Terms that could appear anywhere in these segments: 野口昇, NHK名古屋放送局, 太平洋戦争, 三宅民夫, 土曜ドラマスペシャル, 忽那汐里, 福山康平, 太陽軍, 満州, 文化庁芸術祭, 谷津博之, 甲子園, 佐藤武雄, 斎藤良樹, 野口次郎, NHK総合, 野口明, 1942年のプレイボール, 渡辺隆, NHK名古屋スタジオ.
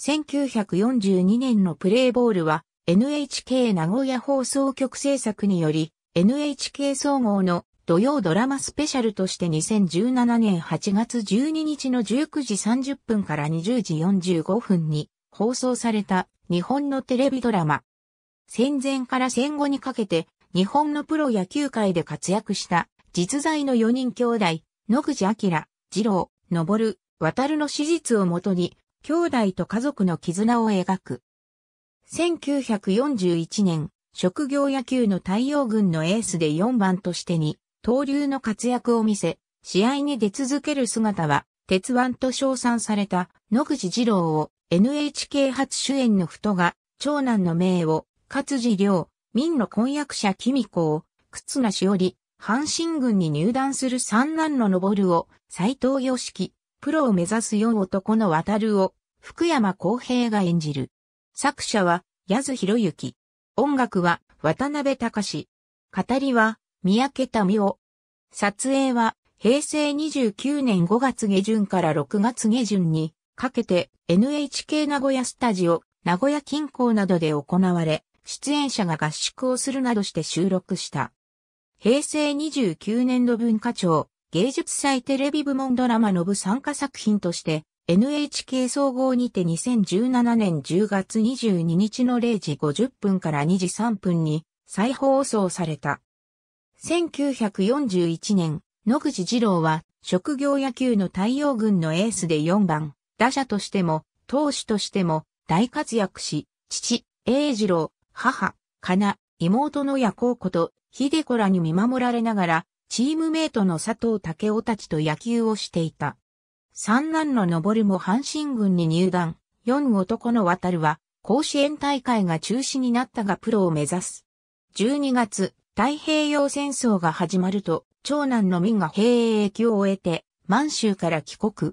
1942年のプレイボールは NHK 名古屋放送局制作により NHK 総合の土曜ドラマスペシャルとして2017年8月12日の19時30分から20時45分に放送された日本のテレビドラマ。戦前から戦後にかけて日本のプロ野球界で活躍した実在の4人兄弟、野口明、次郎、昇、渡の史実をもとに兄弟と家族の絆を描く。1941年、職業野球の太陽軍のエースで4番としてに、盗塁の活躍を見せ、試合に出続ける姿は、鉄腕と称賛された野口次郎を NHK 初主演の太が、長男の明を、勝次良、民の婚約者貴美子を、忽那汐里、阪神軍に入団する三男の昇を、斎藤良樹、プロを目指す4男の渡を、福山康平が演じる。作者は、谷津博之。音楽は、渡辺隆。語りは、三宅民夫。撮影は、平成29年5月下旬から6月下旬にかけて NHK 名古屋スタジオ、名古屋近郊などで行われ、出演者が合宿をするなどして収録した。平成29年度文化庁芸術祭テレビ部門ドラマの部参加作品として、NHK 総合にて2017年10月22日の0時50分から2時3分に再放送された。1941年、野口次郎は職業野球の太陽軍のエースで4番、打者としても、投手としても大活躍し、父、栄次郎、母、かな、妹の矢孝子と、秀子らに見守られながら、チームメイトの佐藤武雄たちと野球をしていた。三男の昇も阪神軍に入団、四男の渡は、甲子園大会が中止になったがプロを目指す。12月、太平洋戦争が始まると、長男の民が兵役を終えて、満州から帰国。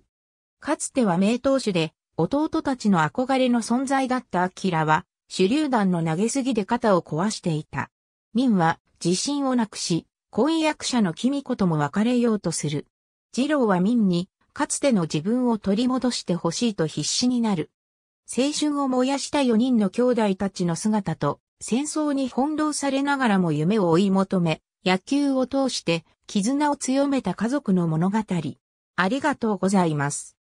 かつては名投手で、弟たちの憧れの存在だった明は、手榴弾の投げすぎで肩を壊していた。民は、自信をなくし、婚約者の貴美子とも別れようとする。次郎は民に、かつての自分を取り戻してほしいと必死になる。青春を燃やした4人の兄弟たちの姿と戦争に翻弄されながらも夢を追い求め、野球を通して絆を強めた家族の物語。ありがとうございます。